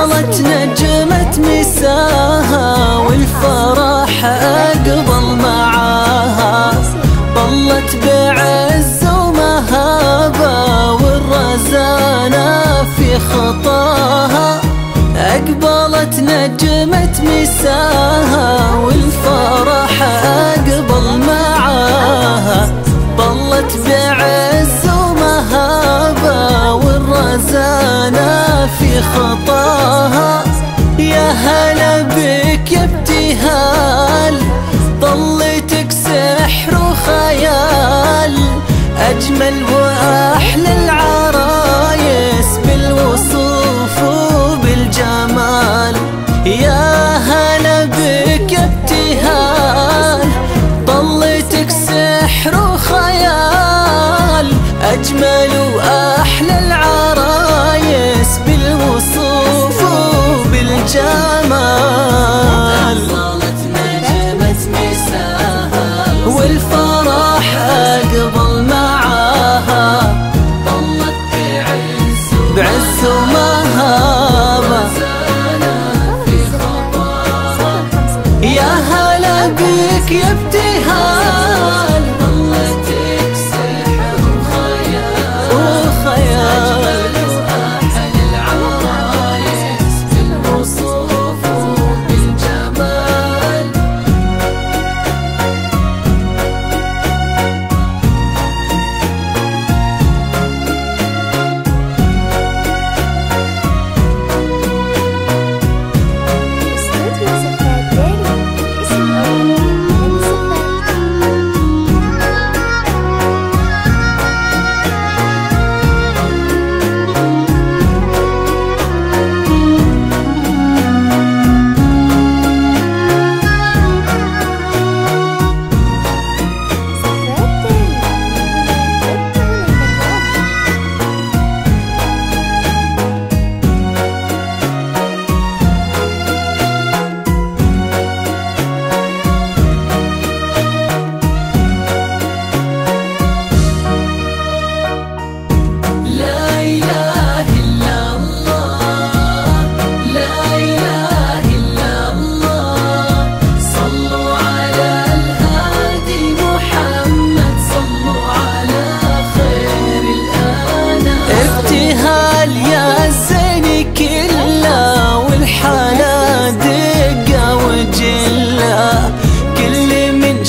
طالت نجمة مساها والفرح أقبل معاها، ظلت بعز ومهابة والرزانة في خطاها. أقبلت نجمة مساها والفرح أقبل معاها، ظلت بعز ومهابة والرزانة في خطاها. يا هلا بك يا ابتهال، ظلتك سحر وخيال، أجمل وأحلى العرايس بالوصوف وبالجمال. يا هلا بك يا ابتهال، ظلتك سحر وخيال، أجمل وأحلى العرايس بالوصوف وبالجمال. طالت نجمة مساها والفرح أقبل معاها، طلت بعز ومهابة في خطاها. يا هلا بك يا ابتهال، طلتك سحر وخيال، أجمل وأحلى العرايس بالوصوف وبالجمال.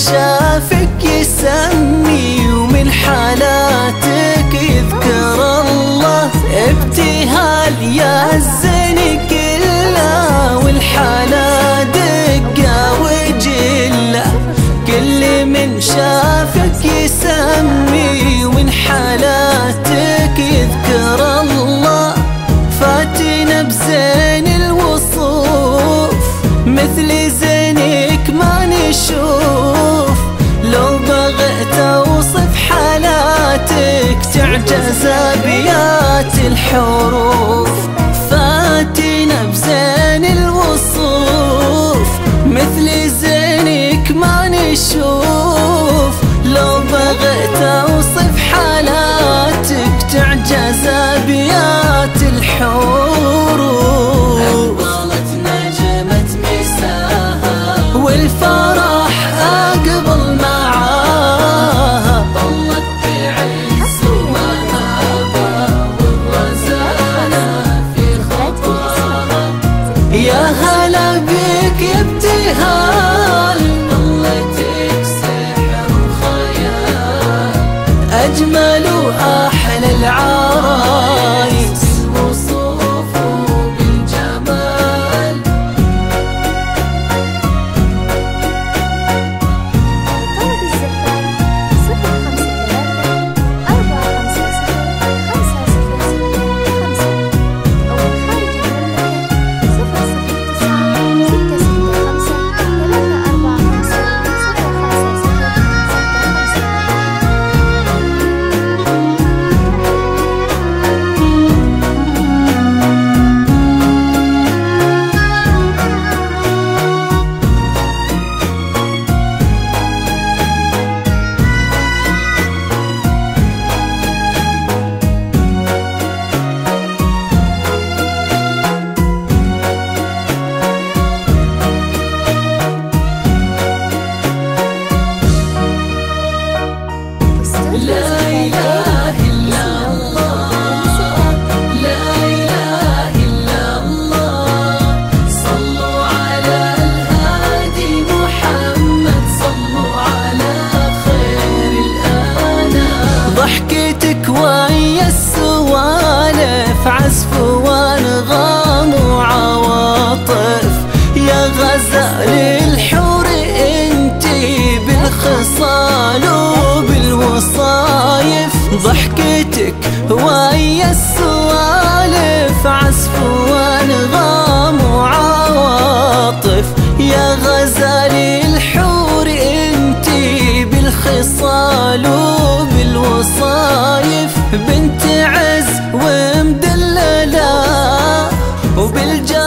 شافك يسمي ومن حالاتك يذكر الله. ابتهال يا الزين كله والحالة دقة وجلة، كل من شافك يسمي ومن حالاتك يذكر الله. فاتنا بزين الوصوف مثل زينك ما نشوف، لو بغيت اوصف حالاتك تعجز ابيات الحروف. فاتنا بزين الوصوف مثل زينك ما نشوف، لو بغيت اوصف حالاتك تعجز ابيات الحروف. اقبلت نجمة مساها والفرح أقبل معاها، طلت بعز ومهابة والرزانة في للحور انتي بالخصال وبالوصايف، ضحكتك ويا السوالف عزف وانغام وعواطف. يا غزالي الحور انتي بالخصال وبالوصايف، بنت عز ومدللة وبالجمال